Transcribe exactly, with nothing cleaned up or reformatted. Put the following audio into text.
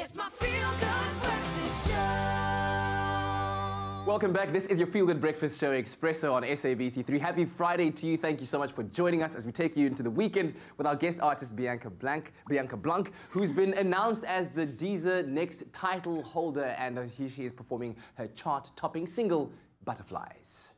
It's my Feel Good Breakfast Show. Welcome back. This is your Feel Good Breakfast Show, Expresso on S A B C three. Happy Friday to you. Thank you so much for joining us as we take you into the weekend with our guest artist, Bianca Blanc, Bianca Blanc, who's been announced as the Dizzee next title holder, and here she is performing her chart-topping single, Butterflies.